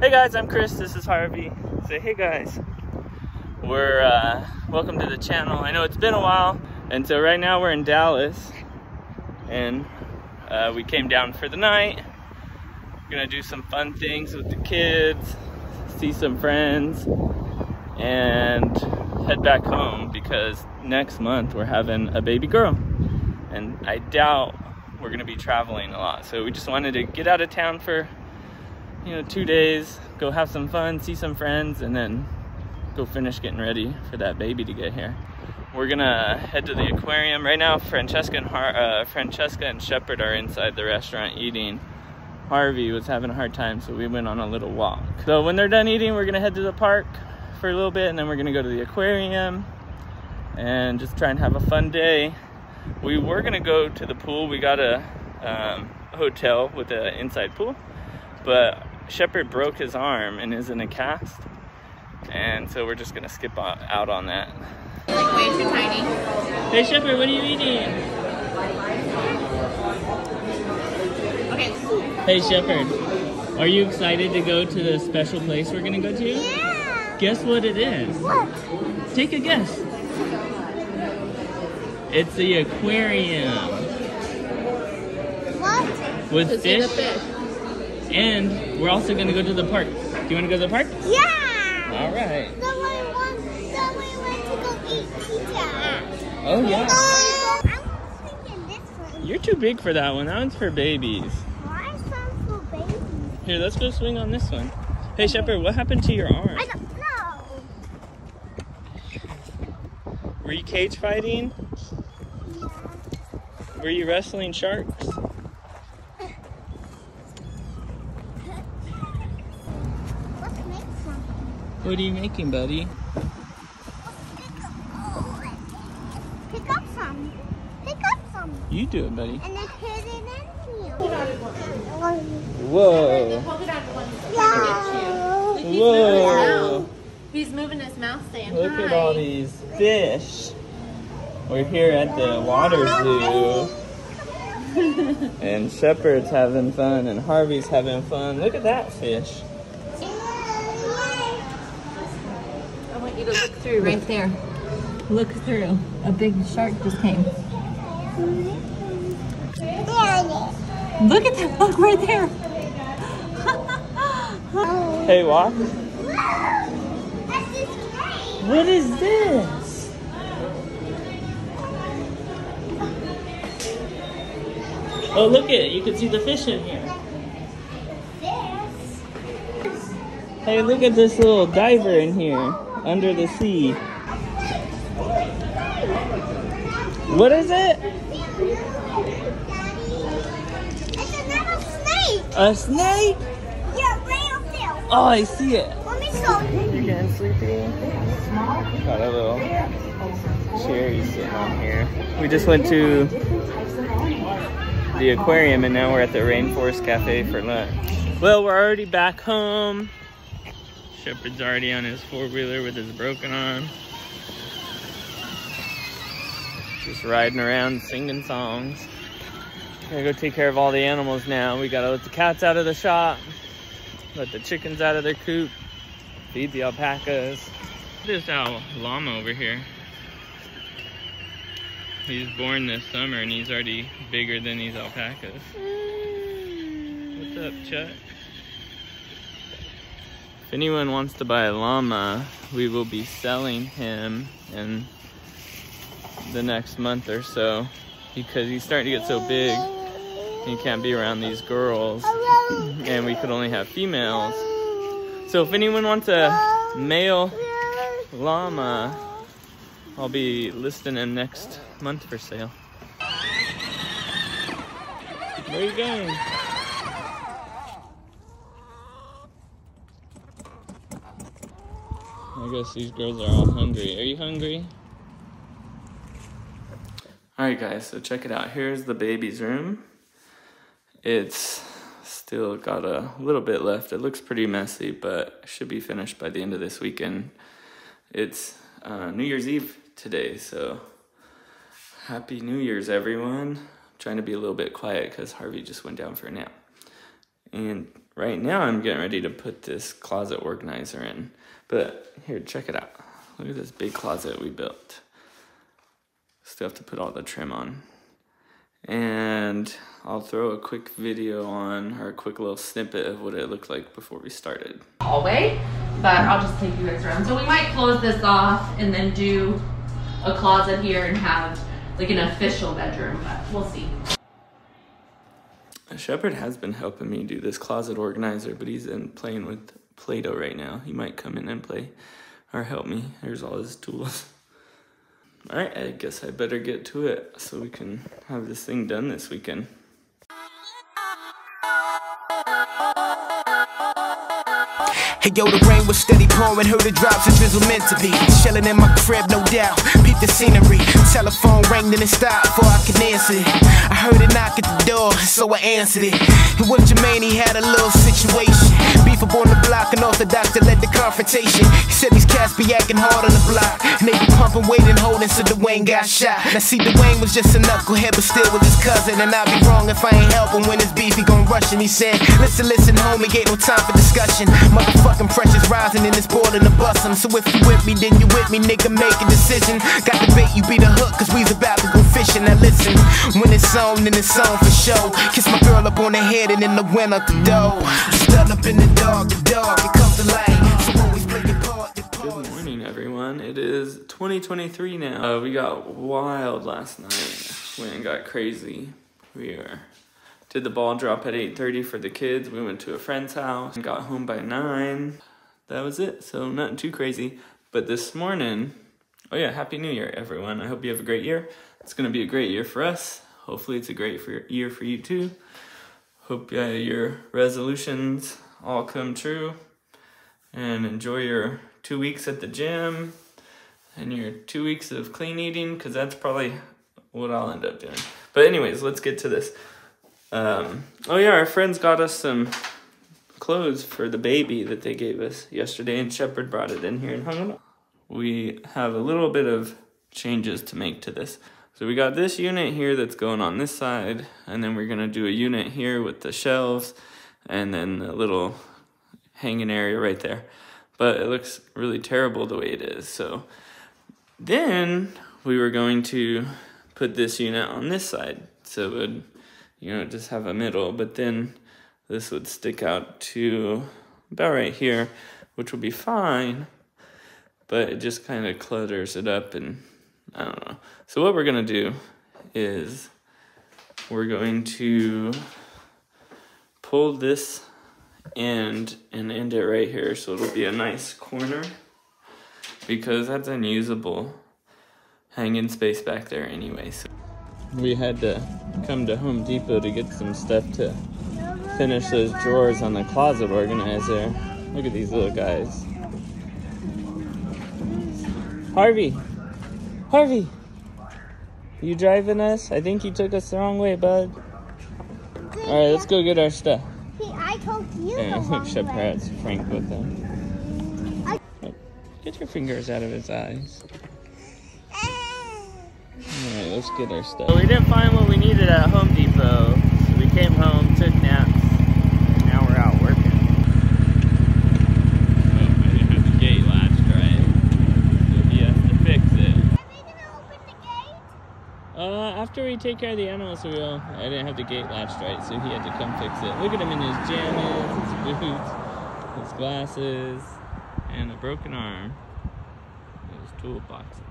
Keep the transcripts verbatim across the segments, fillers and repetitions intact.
Hey guys, I'm Chris, this is Harvey. Say hey guys. We're, uh, welcome to the channel. I know it's been a while, and so right now we're in Dallas, and uh, we came down for the night. We're gonna do some fun things with the kids, see some friends, and head back home because next month we're having a baby girl. And I doubt we're gonna be traveling a lot. So we just wanted to get out of town for, you know, two days, go have some fun, see some friends, and then go finish getting ready for that baby to get here. We're gonna head to the aquarium. Right now, Francesca and, Har uh, Francesca and Shepard are inside the restaurant eating. Harvey was having a hard time, so we went on a little walk. So when they're done eating, we're gonna head to the park for a little bit, and then we're gonna go to the aquarium and just try and have a fun day. We were gonna go to the pool. We got a um, hotel with an inside pool, but Shepard broke his arm and is in a cast, and so we're just gonna skip on, out on that. Like way too tiny. Hey Shepard, what are you eating? Okay. Hey Shepard, are you excited to go to the special place we're gonna go to? Yeah. Guess what it is. What? Take a guess. It's the aquarium. What? With Let's fish. And we're also going to go to the park. Do you want to go to the park? Yeah! Alright. Then we want, then we want to go eat pizza at. Oh, yeah. I'm thinking this one. You're too big for that one. That one's for babies. Why is that for babies? Here, let's go swing on this one. Hey, Shepard, what happened to your arm? I don't know. Were you cage fighting? Yeah. Were you wrestling sharks? What are you making, buddy? Pick up, oh, pick up some. Pick up some. You do it, buddy. And then hit it in here. Whoa. Whoa. He's Whoa. Moving He's moving his mouth saying Look hi. At all these fish. We're here at the water zoo. And Shepard's having fun and Harvey's having fun. Look at that fish. You to look through right there. Look through. A big shark just came. Look at that bug right there. Hey, walk. What is this? Oh, look it. You can see the fish in here. Hey, look at this little diver in here. Under the sea. What is it? It's another snake. A snake? Yeah, right up there. Oh, I see it. Let me show you. You're getting sleepy. Got a little cherry sitting on here. We just went to the aquarium and now we're at the Rainforest Cafe for lunch. Well, we're already back home. Shepard's already on his four-wheeler with his broken arm. Just riding around, singing songs. Gonna go take care of all the animals now. We gotta let the cats out of the shop, let the chickens out of their coop, feed the alpacas. Look at this owl llama over here. He's born this summer and he's already bigger than these alpacas. What's up, Chuck? If anyone wants to buy a llama, we will be selling him in the next month or so because he's starting to get so big he can't be around these girls and we could only have females. So if anyone wants a male llama, I'll be listing him next month for sale. Where are you going? I guess these girls are all hungry. Are you hungry? Alright guys, so check it out. Here's the baby's room. It's still got a little bit left. It looks pretty messy, but should be finished by the end of this weekend. It's uh, New Year's Eve today, so happy New Year's, everyone. I'm trying to be a little bit quiet because Harvey just went down for a nap. And right now I'm getting ready to put this closet organizer in. But here, check it out. Look at this big closet we built. Still have to put all the trim on. And I'll throw a quick video on, or a quick little snippet of what it looked like before we started. Hallway, but I'll just take you guys around. So we might close this off and then do a closet here and have like an official bedroom, but we'll see. Shepard has been helping me do this closet organizer, but he's in playing with Play-Doh right now. He might come in and play or help me. There's all his tools. All right, I guess I better get to it so we can have this thing done this weekend. Hey yo, the rain was steady pouring, heard the drops, it was meant to be. Chilling in my crib, no doubt, peep the scenery. Telephone rang, then it stopped before I could answer it. I heard a knock at the door, so I answered it. And with Jermaine, he had a little situation. Beef up on the block, and orthodox that led to confrontation. He said these cats be acting hard on the block, and they be pumping, waiting, holding, so Dwayne got shot. Now see, Dwayne was just a knucklehead, but still with his cousin. And I'd be wrong if I ain't helping when it's beef, he gon' rush him. He said, listen, listen, homie, ain't no time for discussion. Motherfucking pressure's rising and it's boiling to bust him. So if you with me, then you with me, nigga, make a decision. Got the bait, you be the hook, cause we's about to go fishing. Now listen, when it's on, then it's on for sure. Kiss my girl up on the head and then the wind out the door. Stud up in the dog, the dog, it comes to light. So always play your part, your part. Good morning, everyone. It is twenty twenty-three now. Uh, we got wild last night. Went and got crazy. We are... Did the ball drop at eight thirty for the kids. We went to a friend's house and got home by nine. That was it, so nothing too crazy. But this morning, oh yeah, Happy New Year, everyone. I hope you have a great year. It's gonna be a great year for us. Hopefully it's a great for, year for you too. Hope uh, your resolutions all come true and enjoy your two weeks at the gym and your two weeks of clean eating, because that's probably what I'll end up doing. But anyways, let's get to this. Um, oh yeah, our friends got us some clothes for the baby that they gave us yesterday, and Shepard brought it in here and hung it up. We have a little bit of changes to make to this. So we got this unit here that's going on this side, and then we're going to do a unit here with the shelves, and then a little hanging area right there. But it looks really terrible the way it is, so then we were going to put this unit on this side, so it would... you know, just have a middle, but then this would stick out to about right here, which would be fine, but it just kind of clutters it up, and I don't know. So what we're gonna do is we're going to pull this end and end it right here, so it'll be a nice corner, because that's unusable hanging space back there anyway. So we had to come to Home Depot to get some stuff to finish those drawers on the closet organizer. Look at these little guys. Harvey! Harvey! You driving us? I think you took us the wrong way, bud. Alright, let's go get our stuff. See, I told you the wrong way. Look, Shepard's Frank with him. Oh, get your fingers out of his eyes. Alright, let's get our stuff. So we didn't find what we needed at Home Depot, so we came home, took naps, and now we're out working. Oh, I didn't have the gate latched right, so he has to fix it. Are we gonna open the gate? Uh, after we take care of the animals, we will. I didn't have the gate latched right, so he had to come fix it. Look at him in his jammies, his boots, his glasses, and a broken arm. His toolbox in there.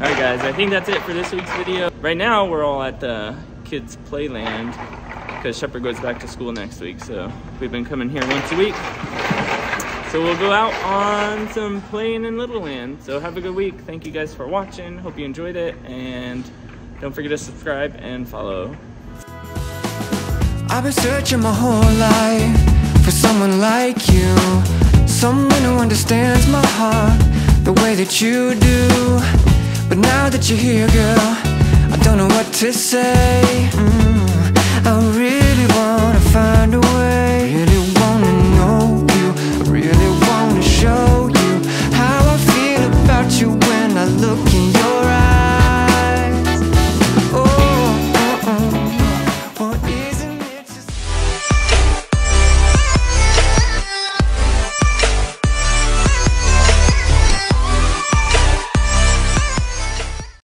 Alright guys, I think that's it for this week's video. Right now we're all at the kids' playland because Shepard goes back to school next week, so we've been coming here once a week. So we'll go out on some playing in Little Land. So have a good week. Thank you guys for watching. Hope you enjoyed it, and don't forget to subscribe and follow. I've been searching my whole life for someone like you, someone who understands my heart the way that you do. But now that you're here, girl, I don't know what to say. Mm, I really